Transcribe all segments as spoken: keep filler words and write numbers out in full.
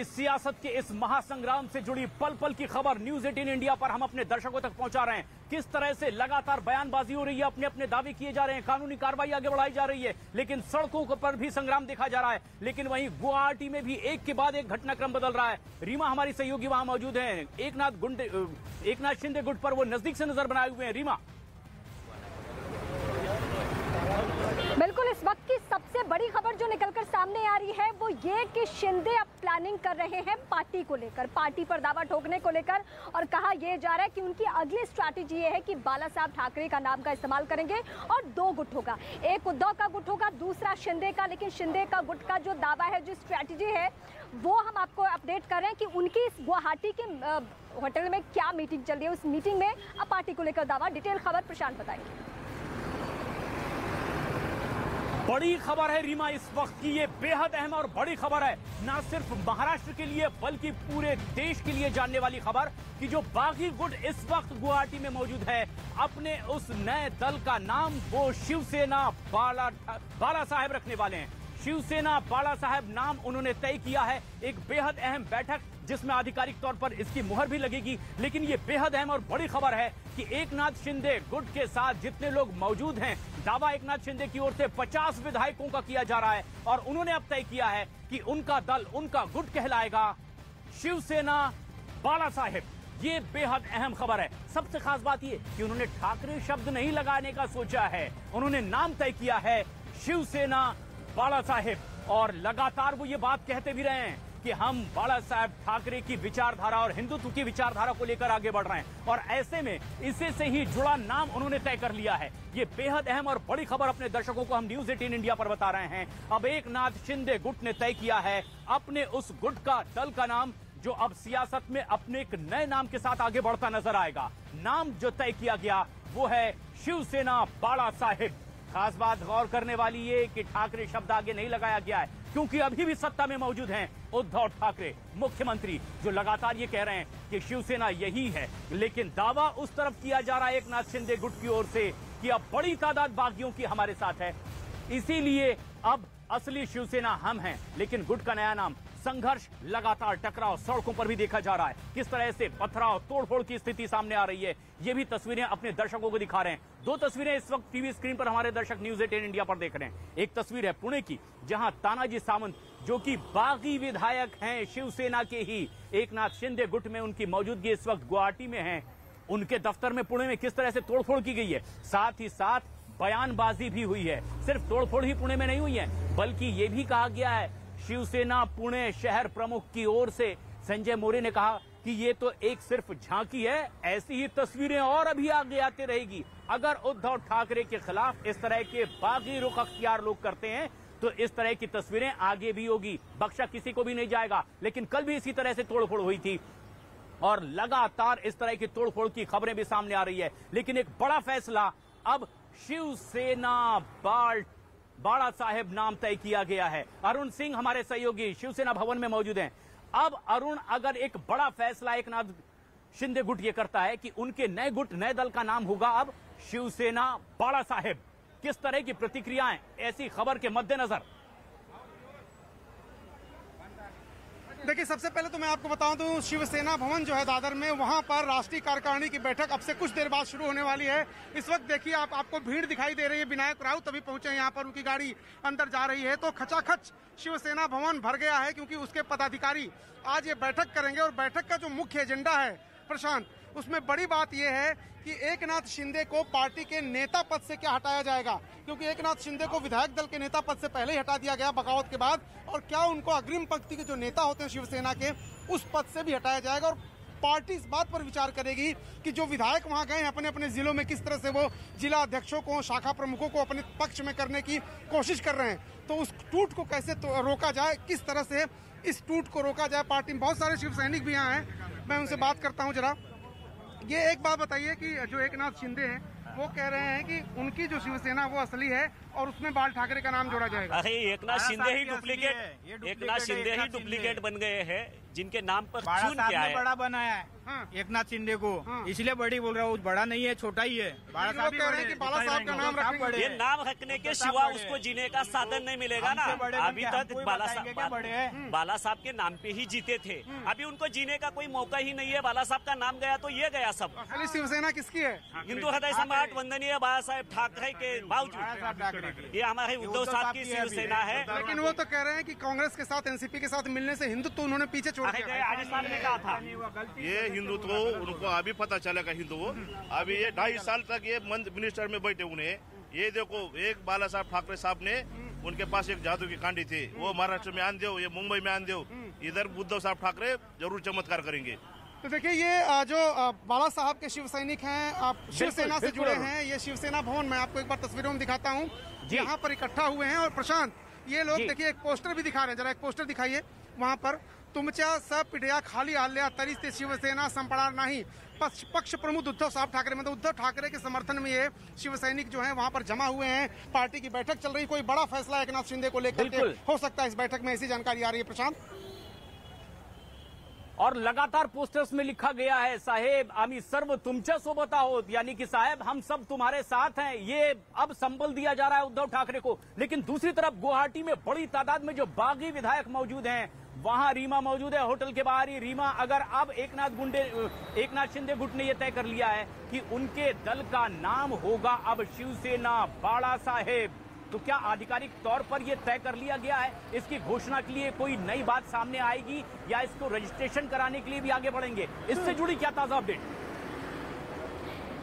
इस सियासत के इस महासंग्राम से जुड़ी पल पल की खबर न्यूज़ अठारह इंडिया पर हम अपने दर्शकों तक पहुंचा रहे हैं। किस तरह से लगातार बयानबाजी हो रही है, अपने अपने दावे किए जा रहे हैं, कानूनी कार्रवाई आगे बढ़ाई जा रही है, लेकिन सड़कों पर भी संग्राम देखा जा रहा है। लेकिन वहीं गुवाहाटी में भी एक के बाद एक घटनाक्रम बदल रहा है। रीमा हमारी सहयोगी वहां मौजूद है। एकनाथ गुंडे एकनाथ शिंदे गुट पर वो नजदीक से नजर बनाए हुए हैं। रीमा, बिल्कुल इस वक्त की सबसे बड़ी खबर जो निकलकर सामने आ रही है वो ये कि शिंदे अब प्लानिंग कर रहे हैं पार्टी को लेकर, पार्टी पर दावा ठोकने को लेकर, और कहा यह जा रहा है कि उनकी अगली स्ट्रैटेजी ये है कि बाला साहब ठाकरे का नाम का इस्तेमाल करेंगे और दो गुट होगा, एक उद्धव का गुट होगा, दूसरा शिंदे का। लेकिन शिंदे का गुट का जो दावा है, जो स्ट्रैटेजी है, वो हम आपको अपडेट कर रहे हैं कि उनकी इस गुवाहाटी के होटल में क्या मीटिंग चल रही है। उस मीटिंग में अब पार्टी को लेकर दावा, डिटेल खबर प्रशांत बताएंगे। बड़ी खबर है रीमा इस वक्त की, ये बेहद अहम और बड़ी खबर है, ना सिर्फ महाराष्ट्र के लिए बल्कि पूरे देश के लिए जानने वाली खबर कि जो बागी गुट इस वक्त गुवाहाटी में मौजूद है, अपने उस नए दल का नाम वो शिवसेना बाला बाला साहेब रखने वाले हैं। शिवसेना बाला साहेब नाम उन्होंने तय किया है। एक बेहद अहम बैठक जिसमें आधिकारिक तौर पर इसकी मुहर भी लगेगी। लेकिन ये बेहद अहम और बड़ी खबर है कि एकनाथ शिंदे गुट के साथ जितने लोग मौजूद हैं, दावा एकनाथ शिंदे की ओर से पचास विधायकों का किया जा रहा है और उन्होंने अब तय किया है कि उनका दल, उनका गुट कहलाएगा शिवसेना बाला साहेब। ये बेहद अहम खबर है। सबसे खास बात ये कि उन्होंने ठाकरे शब्द नहीं लगाने का सोचा है, उन्होंने नाम तय किया है शिवसेना बाला साहेब। और लगातार वो ये बात कहते भी रहे हैं कि हम बाला साहेब ठाकरे की विचारधारा और हिंदुत्व की विचारधारा को लेकर आगे बढ़ रहे हैं, और ऐसे में इसे से ही जुड़ा नाम उन्होंने तय कर लिया है। ये बेहद अहम और बड़ी खबर अपने दर्शकों को हम न्यूज़ अठारह इंडिया पर बता रहे हैं। अब एकनाथ शिंदे गुट ने तय किया है अपने उस गुट का, दल का नाम जो अब सियासत में अपने एक नए नाम के साथ आगे बढ़ता नजर आएगा। नाम जो तय किया गया वो है शिवसेना बाला साहेब। खास बात गौर करने वाली ये कि ठाकरे शब्द आगे नहीं लगाया गया है, क्योंकि अभी भी सत्ता में मौजूद हैं उद्धव ठाकरे मुख्यमंत्री, जो लगातार ये कह रहे हैं कि शिवसेना यही है। लेकिन दावा उस तरफ किया जा रहा है एकनाथ शिंदे गुट की ओर से कि अब बड़ी तादाद बागियों की हमारे साथ है, इसीलिए अब असली शिवसेना हम हैं। लेकिन गुट का नया नाम, संघर्ष, लगातार टकराव सड़कों पर भी देखा जा रहा है। किस तरह से पथराव, तोड़फोड़ की स्थिति सामने आ रही है, ये भी तस्वीरें अपने दर्शकों को दिखा रहे हैं। दो तस्वीरें इस वक्त टीवी स्क्रीन पर हमारे दर्शक न्यूज़ अठारह इंडिया पर देख रहे हैं। एक तस्वीर है पुणे की, जहां तानाजी सावंत, जो कि बागी विधायक हैं शिवसेना के ही, एकनाथ शिंदे गुट में उनकी मौजूदगी इस वक्त गुवाहाटी में है। उनके दफ्तर में पुणे में किस तरह से तोड़फोड़ की गई है, साथ ही साथ बयानबाजी भी हुई है। सिर्फ तोड़फोड़ ही पुणे में नहीं हुई है, बल्कि ये भी कहा गया है, शिवसेना पुणे शहर प्रमुख की ओर से संजय मोरे ने कहा कि ये तो एक सिर्फ झांकी है, ऐसी ही तस्वीरें और अभी आगे आती रहेगी। अगर उद्धव ठाकरे के खिलाफ इस तरह के बागी रुख अख्तियार लोग करते हैं तो इस तरह की तस्वीरें आगे भी होगी, बख्शा किसी को भी नहीं जाएगा। लेकिन कल भी इसी तरह से तोड़फोड़ हुई थी और लगातार इस तरह की तोड़फोड़ की खबरें भी सामने आ रही है। लेकिन एक बड़ा फैसला अब शिवसेना बाल बाला साहेब नाम तय किया गया है। अरुण सिंह हमारे सहयोगी शिवसेना भवन में मौजूद हैं। अब अरुण, अगर एक बड़ा फैसला एकनाथ शिंदे गुट ये करता है कि उनके नए गुट, नए दल का नाम होगा अब शिवसेना बाला साहेब, किस तरह की प्रतिक्रियाएं ऐसी खबर के मद्देनजर? देखिए, सबसे पहले तो मैं आपको बता दूं, शिवसेना भवन जो है दादर में, वहां पर राष्ट्रीय कार्यकारिणी की बैठक अब से कुछ देर बाद शुरू होने वाली है। इस वक्त देखिए आप, आपको भीड़ दिखाई दे रही है। विनायक राउत अभी पहुंचे हैं यहाँ पर, उनकी गाड़ी अंदर जा रही है। तो खचाखच शिवसेना भवन भर गया है, क्योंकि उसके पदाधिकारी आज ये बैठक करेंगे। और बैठक का जो मुख्य एजेंडा है प्रशांत, उसमें बड़ी बात यह है कि एकनाथ शिंदे को पार्टी के नेता पद से क्या हटाया जाएगा, क्योंकि एकनाथ शिंदे को विधायक दल के नेता पद से पहले ही हटा दिया गया बगावत के बाद। और क्या उनको अग्रिम पंक्ति के जो नेता होते हैं शिवसेना के, उस पद से भी हटाया जाएगा। और पार्टी इस बात पर विचार करेगी कि जो विधायक वहां गए हैं अपने अपने जिलों में, किस तरह से वो जिला अध्यक्षों को, शाखा प्रमुखों को अपने पक्ष में करने की कोशिश कर रहे हैं, तो उस टूट को कैसे तो रोका जाए, किस तरह से इस टूट को रोका जाए पार्टी में। बहुत सारे शिव सैनिक भी यहाँ हैं, मैं उनसे बात करता हूँ जरा। ये एक बात बताइए कि जो एकनाथ शिंदे हैं वो कह रहे हैं कि उनकी जो शिवसेना वो असली है और उसमें बाल ठाकरे का नाम जोड़ा जाएगा। अरे एकनाथ शिंदे ही डुप्लीकेट, एकनाथ शिंदे ही डुप्लीकेट बन गए हैं, जिनके नाम पर खून किया है, बड़ा बनाया है। हाँ। एकनाथ शिंदे को हाँ। इसलिए बड़ी बोल रहा हूँ, बड़ा नहीं है, छोटा ही है। बाला साहब का नाम रखेंगे, ये नाम रखने के सिवा उसको जीने का साधन नहीं मिलेगा ना। अभी तक बाला साहब बाला साहब के नाम पे ही जीते थे, अभी उनको जीने का कोई मौका ही नहीं है। बाला साहब का नाम गया तो ये गया सब। शिवसेना किसकी है? हिंदू हृदय सम्राट वंदनीय बाला साहेब ठाकरे के बावजूद ये हमारे उद्धव साहब की शिवसेना है। लेकिन वो तो कह रहे हैं कि कांग्रेस के साथ एनसीपी के साथ मिलने से हिंदुत्व उन्होंने पीछे छोड़ दिया। आदित्य साहब ने कहा था ये हिंदुत्व उनको अभी पता चलेगा हिंदुओं। अभी ये ढाई साल तक ये मिनिस्टर में बैठे उन्हें, ये देखो एक बाला साहब ठाकरे साहब ने उनके पास एक जादू की कांडी थी, वो महाराष्ट्र में आन दो, ये मुंबई में आन दो, इधर उद्धव साहब ठाकरे जरूर चमत्कार करेंगे। तो देखिए ये जो बाला साहब के शिव सैनिक हैं, आप शिवसेना से जुड़े हैं, ये शिवसेना भवन में आपको एक बार तस्वीरों में दिखाता हूँ, यहाँ पर इकट्ठा हुए हैं। और प्रशांत ये लोग देखिए एक पोस्टर भी दिखा रहे हैं, जरा एक पोस्टर दिखाइए वहाँ पर, तुमच्या सब पिढ्या खाली आल्या तरी से शिवसेना संपणार नाही। पक्ष पक्ष प्रमुख उद्धव साहब ठाकरे, मतलब उद्धव ठाकरे के समर्थन में ये शिव सैनिक जो है वहाँ पर जमा हुए हैं। पार्टी की बैठक चल रही, कोई बड़ा फैसला एकनाथ शिंदे को लेकर के हो सकता है इस बैठक में, ऐसी जानकारी आ रही है प्रशांत। और लगातार पोस्टर्स में लिखा गया है साहेब आम्ही सर्व तुमच्या सोबत आहोत, यानी कि साहेब हम सब तुम्हारे साथ हैं। ये अब संबल दिया जा रहा है उद्धव ठाकरे को। लेकिन दूसरी तरफ गुवाहाटी में बड़ी तादाद में जो बागी विधायक मौजूद हैं, वहां रीमा मौजूद है होटल के बाहर ही। रीमा, अगर अब एकनाथ गुंडे एकनाथ शिंदे गुट ने यह तय कर लिया है कि उनके दल का नाम होगा अब शिवसेना बाला साहेब, तो क्या आधिकारिक तौर पर यह तय कर लिया गया है? इसकी घोषणा के लिए कोई नई बात सामने आएगी या इसको रजिस्ट्रेशन कराने के लिए भी आगे बढ़ेंगे? इससे जुड़ी क्या ताजा अपडेट?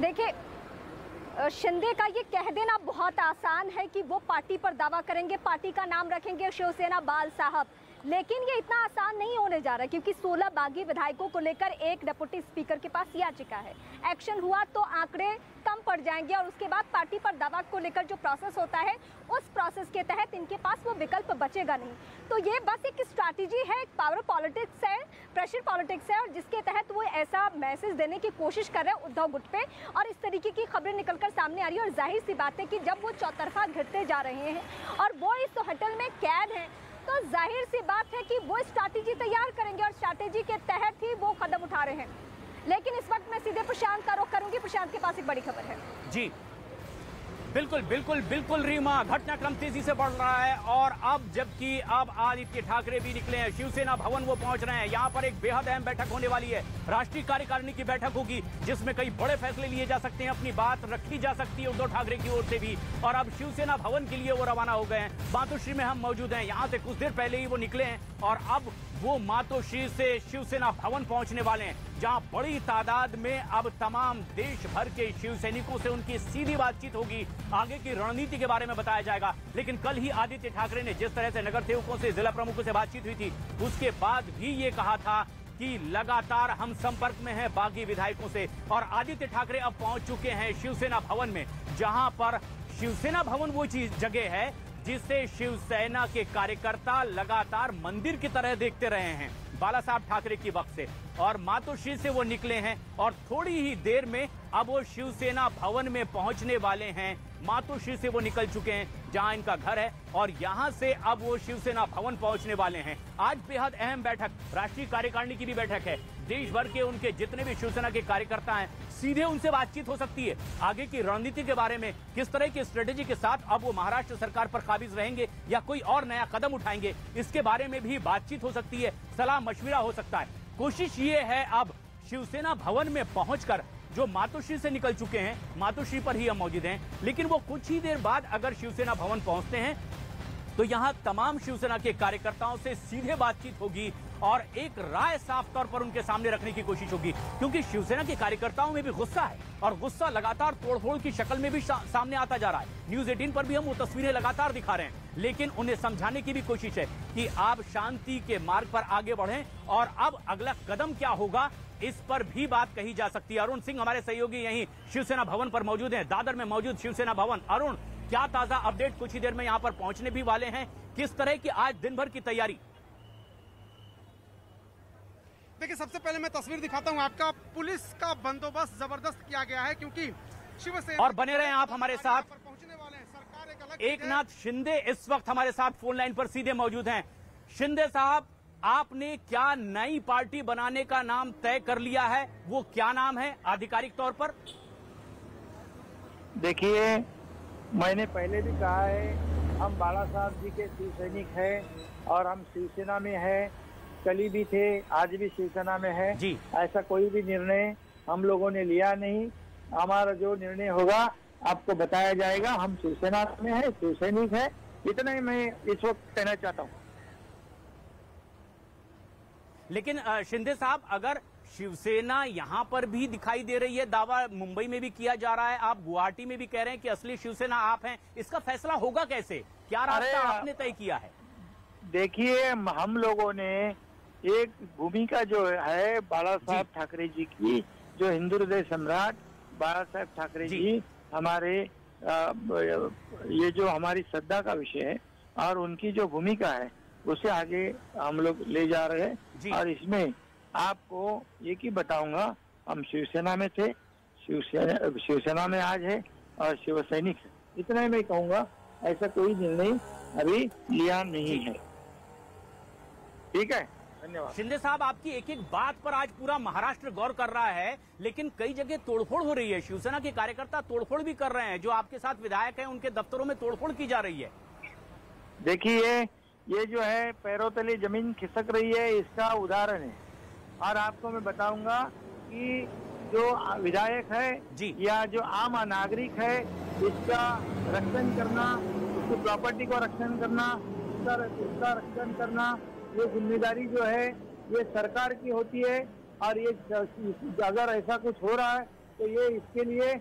देखिए शिंदे का ये कह देना बहुत आसान है कि वो पार्टी पर दावा करेंगे, पार्टी का नाम रखेंगे शिवसेना बाल साहब, लेकिन ये इतना आसान नहीं होने जा रहा, क्योंकि सोलह बागी विधायकों को लेकर एक डिप्टी स्पीकर के पास याचिका है। एक्शन हुआ तो आंकड़े कम पड़ जाएंगे और उसके बाद पार्टी पर दावा को लेकर जो प्रोसेस होता है, उस प्रोसेस के तहत इनके पास वो विकल्प बचेगा नहीं। तो ये बस एक स्ट्रैटेजी है, एक पावर पॉलिटिक्स है, प्रेशर पॉलिटिक्स है, और जिसके तहत वो ऐसा मैसेज देने की कोशिश कर रहे हैं उद्धव गुट पे, और इस तरीके की खबरें निकलकर सामने आ रही है। और जाहिर सी बात है कि जब वो चौतरफा घिरते जा रहे हैं और वो इस होटल में कैद हैं, तो जाहिर सी बात है कि वो स्ट्रैटेजी तैयार करेंगे और स्ट्रैटेजी के तहत ही वो कदम उठा रहे हैं। लेकिन इस वक्त मैं सीधे प्रशांत का रुख करूंगी, प्रशांत के पास एक बड़ी खबर है। जी बिल्कुल बिल्कुल बिल्कुल रीमा, घटनाक्रम तेजी से बढ़ रहा है और अब जबकि अब आदित्य ठाकरे भी निकले हैं, शिवसेना भवन वो पहुंच रहे हैं। यहाँ पर एक बेहद अहम बैठक होने वाली है, राष्ट्रीय कार्यकारिणी की बैठक होगी, जिसमें कई बड़े फैसले लिए जा सकते हैं, अपनी बात रखी जा सकती है उद्धव ठाकरे की ओर से भी। और अब शिवसेना भवन के लिए वो रवाना हो गए हैं, मातोश्री में हम मौजूद हैं, यहाँ से कुछ देर पहले ही वो निकले हैं और अब वो मातोश्री से शिवसेना भवन पहुंचने वाले हैं, जहां बड़ी तादाद में अब तमाम देश भर के शिव सैनिकों से उनकी सीधी बातचीत होगी, आगे की रणनीति के बारे में बताया जाएगा। लेकिन कल ही आदित्य ठाकरे ने जिस तरह से नगर सेवकों से, जिला प्रमुखों से बातचीत हुई थी, उसके बाद भी ये कहा था कि लगातार हम संपर्क में हैं बागी विधायकों से। और आदित्य ठाकरे अब पहुंच चुके हैं शिवसेना भवन में, जहां पर शिवसेना भवन वो चीज जगह है जिसे शिवसेना के कार्यकर्ता लगातार मंदिर की तरह देखते रहे हैं बाला साहब ठाकरे की वक्त से। और मातोश्री से वो निकले हैं और थोड़ी ही देर में अब वो शिवसेना भवन में पहुंचने वाले हैं। मातोश्री से वो निकल चुके हैं जहां इनका घर है और यहां से अब वो शिवसेना भवन पहुंचने वाले हैं। आज बेहद अहम बैठक, राष्ट्रीय कार्यकारिणी की भी बैठक है, देश भर के उनके जितने भी शिवसेना के कार्यकर्ता हैं, सीधे उनसे बातचीत हो सकती है, आगे की रणनीति के बारे में, किस तरह की स्ट्रेटेजी के साथ अब वो महाराष्ट्र सरकार पर काबिज रहेंगे या कोई और नया कदम उठाएंगे, इसके बारे में भी बातचीत हो सकती है, सलाह मशविरा हो सकता है। कोशिश ये है अब शिवसेना भवन में पहुंचकर, जो मातोश्री से निकल चुके हैं, मातोश्री पर ही हम मौजूद हैं, लेकिन वो कुछ ही देर बाद अगर शिवसेना भवन पहुंचते हैं तो यहाँ तमाम शिवसेना के कार्यकर्ताओं से सीधे बातचीत होगी और एक राय साफ तौर पर उनके सामने रखने की कोशिश होगी, क्योंकि शिवसेना के कार्यकर्ताओं में भी गुस्सा है और गुस्सा लगातार तोड़फोड़ की शक्ल में भी सामने आता जा रहा है। न्यूज़ अठारह पर भी हम वो तस्वीरें लगातार दिखा रहे हैं, लेकिन उन्हें समझाने की भी कोशिश है कि आप शांति के मार्ग पर आगे बढ़ें और अब अगला कदम क्या होगा इस पर भी बात कही जा सकती है। अरुण सिंह हमारे सहयोगी यहीं शिवसेना भवन पर मौजूद हैं, दादर में मौजूद शिवसेना भवन। अरुण, क्या ताजा अपडेट? कुछ ही देर में यहाँ पर पहुंचने भी वाले हैं, किस तरह की आज दिन भर की तैयारी? देखिए सबसे पहले मैं तस्वीर दिखाता हूँ आपका, पुलिस का बंदोबस्त जबरदस्त किया गया है क्योंकि शिवसेना। और बने रहें आप हमारे साथ, पहुंचने वाले हैं। सरकार एक एकनाथ शिंदे इस वक्त हमारे साथ फोन लाइन पर सीधे मौजूद हैं। शिंदे साहब, आपने क्या नई पार्टी बनाने का नाम तय कर लिया है, वो क्या नाम है आधिकारिक तौर पर? देखिए, मैंने पहले भी कहा है, हम बाला साहब जी के शिवसैनिक हैं और हम शिवसेना में हैं, कल भी थे, आज भी शिवसेना में है जी। ऐसा कोई भी निर्णय हम लोगों ने लिया नहीं। हमारा जो निर्णय होगा आपको बताया जाएगा। हम शिवसेना में है, शिवसैनिक है, इतना ही मैं इस वक्त कहना चाहता हूँ। लेकिन शिंदे साहब, अगर शिवसेना यहाँ पर भी दिखाई दे रही है, दावा मुंबई में भी किया जा रहा है, आप गुवाहाटी में भी कह रहे हैं कि असली शिवसेना आप हैं, इसका फैसला होगा कैसे? क्या रास्ता आपने तय किया है? देखिए, हम लोगों ने एक भूमिका जो है बाला साहब ठाकरे जी की, जो हिंदू हृदय सम्राट बाला साहब ठाकरे जी, जी हमारे आ, ये जो हमारी श्रद्धा का विषय है और उनकी जो भूमिका है उसे आगे हम लोग ले जा रहे हैं। और इसमें आपको ये की बताऊंगा, हम शिवसेना में थे, शिवसेना शिवसेना में आज है और शिव सैनिक है, इतना ही मैं कहूँगा। ऐसा कोई निर्णय अभी लिया नहीं है। ठीक है, धन्यवाद। शिंदे साहब, आपकी एक एक बात पर आज पूरा महाराष्ट्र गौर कर रहा है, लेकिन कई जगह तोड़फोड़ हो रही है, शिवसेना के कार्यकर्ता तोड़फोड़ भी कर रहे हैं, जो आपके साथ विधायक हैं उनके दफ्तरों में तोड़फोड़ की जा रही है। देखिए, ये जो है पैरों तले जमीन खिसक रही है, इसका उदाहरण है। और आपको मैं बताऊंगा कि जो विधायक है जी या जो आम नागरिक है, इसका रक्षण करना, उसकी प्रॉपर्टी को रक्षण करना, उसका उसका रक्षण करना, ये जिम्मेदारी जो है ये सरकार की होती है। और ये अगर ऐसा कुछ हो रहा है तो ये इसके लिए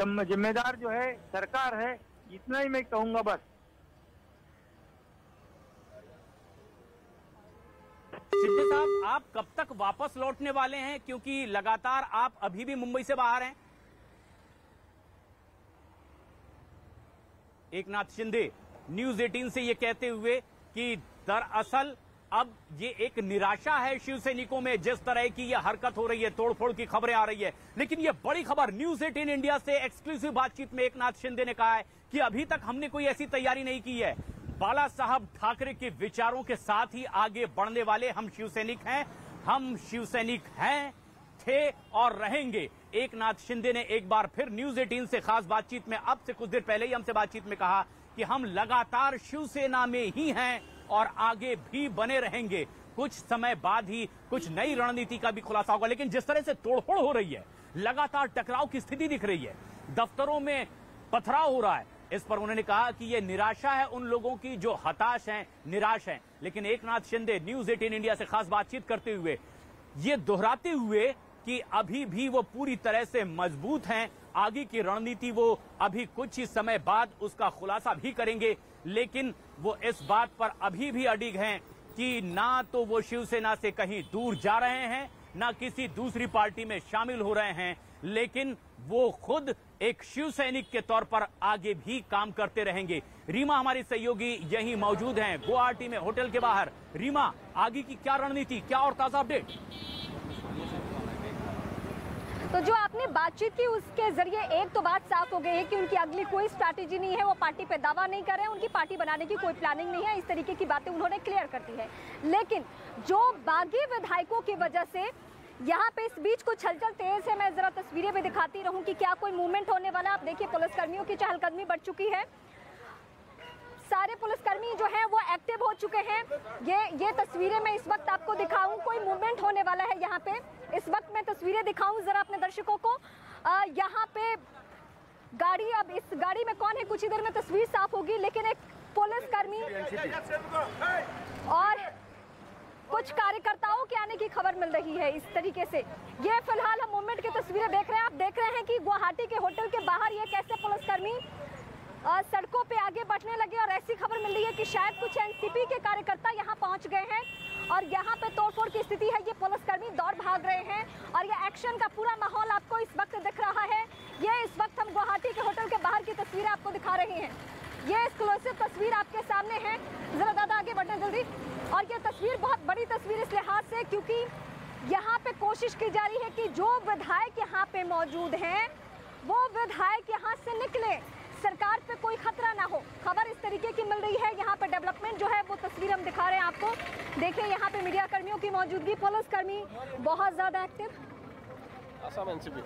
जिम्मेदार जो है सरकार है, इतना ही मैं कहूँगा बस। शिंदे साहब, आप कब तक वापस लौटने वाले हैं, क्योंकि लगातार आप अभी भी मुंबई से बाहर हैं? एकनाथ शिंदे न्यूज़ अठारह से ये कहते हुए कि दरअसल अब ये एक निराशा है शिव सैनिकों में, जिस तरह की ये हरकत हो रही है, तोड़फोड़ की खबरें आ रही है। लेकिन ये बड़ी खबर न्यूज़ अठारह इंडिया से एक्सक्लूसिव बातचीत में एकनाथ शिंदे ने कहा है कि अभी तक हमने कोई ऐसी तैयारी नहीं की है, बाला साहब ठाकरे के विचारों के साथ ही आगे बढ़ने वाले हम शिवसैनिक हैं, हम शिवसैनिक हैं, थे और रहेंगे। एकनाथ शिंदे ने एक बार फिर न्यूज़ अठारह से खास बातचीत में अब से कुछ देर पहले ही हमसे बातचीत में कहा कि हम लगातार शिवसेना में ही हैं और आगे भी बने रहेंगे। कुछ समय बाद ही कुछ नई रणनीति का भी खुलासा होगा। लेकिन जिस तरह से तोड़फोड़ हो रही है, लगातार टकराव की स्थिति दिख रही है, दफ्तरों में पथराव हो रहा है, इस पर उन्होंने कहा कि यह निराशा है उन लोगों की जो हताश हैं, निराश हैं। लेकिन एकनाथ शिंदे न्यूज़ अठारह इंडिया से खास बातचीत करते हुए ये दोहराते हुए कि अभी भी वो पूरी तरह से मजबूत हैं, आगे की रणनीति वो अभी कुछ ही समय बाद उसका खुलासा भी करेंगे। लेकिन वो इस बात पर अभी भी अडिग हैं कि ना तो वो शिवसेना से कहीं दूर जा रहे हैं, ना किसी दूसरी पार्टी में शामिल हो रहे हैं, लेकिन वो खुद एक शिव सैनिक के तौर पर आगे भी काम करते रहेंगे। रीमा हमारी सहयोगी यहीं मौजूद हैं गुवाहाटी में होटल के बाहर। रीमा, आगे की क्या रणनीति, क्या और ताजा अपडेट? तो जो आपने बातचीत की उसके जरिए एक तो बात साफ हो गई है कि उनकी अगली कोई स्ट्रैटेजी नहीं है, वो पार्टी पे दावा नहीं कर रहे हैं, उनकी पार्टी बनाने की कोई प्लानिंग नहीं है, इस तरीके की बातें उन्होंने क्लियर कर दी है। लेकिन जो बागी विधायकों की वजह से यहाँ पे इस बीच कुछ हलचल तेज है, मैं जरा तस्वीरें भी दिखाती रहूं कि क्या कोई मूवमेंट होने वाला। आप देखिए, पुलिसकर्मियों की चहलकदमी बढ़ चुकी है, सारे पुलिसकर्मी जो हैं वो एक्टिव हो चुके हैं। ये ये तस्वीरें मैं इस वक्त आपको दिखाऊं, कोई मूवमेंट होने वाला है यहाँ पे, इस वक्त मैं तस्वीरें दिखाऊं जरा अपने दर्शकों को। यहाँ पे गाड़ी, अब इस गाड़ी में कौन है कुछ ही देर में तस्वीर साफ होगी, लेकिन एक पुलिसकर्मी और कुछ कार्यकर्ताओं के आने की खबर मिल रही है। इस तरीके से ये फिलहाल हम मूवमेंट की तस्वीरें देख रहे हैं। आप देख रहे हैं कि गुवाहाटी के होटल के बाहर ये कैसे पुलिसकर्मी सड़कों पे आगे बढ़ने लगे और ऐसी खबर मिल रही है कि शायद कुछ एनसीपी के कार्यकर्ता यहाँ पहुँच गए हैं और यहाँ पे तोड़फोड़ की स्थिति है। ये पुलिसकर्मी दौड़ भाग रहे हैं और ये एक्शन का पूरा माहौल आपको इस वक्त दिख रहा है। ये इस वक्त हम गुवाहाटी के होटल के बाहर की तस्वीरें आपको दिखा रहे हैं, ये एक्सक्लूसिव तस्वीर आपके सामने है। जरा दादा आगे बढ़ने जल्दी। और ये तस्वीर बहुत बड़ी तस्वीर इस लिहाज से क्योंकि यहाँ पे कोशिश की जा रही है कि जो विधायक यहाँ पे मौजूद हैं वो विधायक यहाँ से निकले, सरकार पे कोई खतरा ना हो, खबर इस तरीके की मिल रही है। यहाँ पर डेवलपमेंट जो है वो तस्वीर हम दिखा रहे हैं आपको। देखिए यहाँ पे मीडिया कर्मियों की मौजूदगी, पुलिस कर्मी बहुत ज़्यादा एक्टिव। असम एनसीपी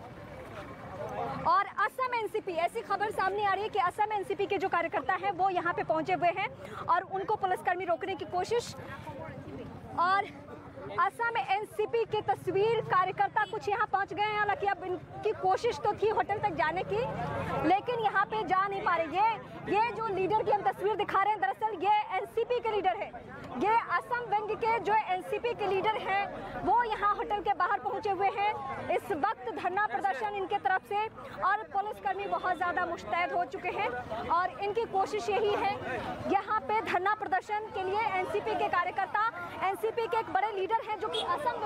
और असम एनसीपी, ऐसी खबर सामने आ रही है कि असम एनसीपी के जो कार्यकर्ता हैं वो यहाँ पे पहुँचे हुए हैं और उनको पुलिसकर्मी रोकने की कोशिश। और असम एनसीपी के तस्वीर कार्यकर्ता कुछ यहाँ पहुँच गए हैं, हालांकि अब इनकी कोशिश तो थी होटल तक जाने की, लेकिन यहाँ पे जा नहीं पा रहे। ये ये जो लीडर की हम तस्वीर दिखा रहे हैं, दरअसल ये एनसीपी के लीडर है, ये असम व्यंग के जो एनसीपी के लीडर हैं वो यहाँ होटल के बाहर पहुँचे हुए हैं। इस वक्त धरना प्रदर्शन इनके तरफ से और पुलिसकर्मी बहुत ज़्यादा मुस्तैद हो चुके हैं और इनकी कोशिश यही है। यहाँ पे धरना प्रदर्शन के लिए एनसीपी के कार्यकर्ता, एनसीपी के एक बड़े लीडर हैं जो कि असम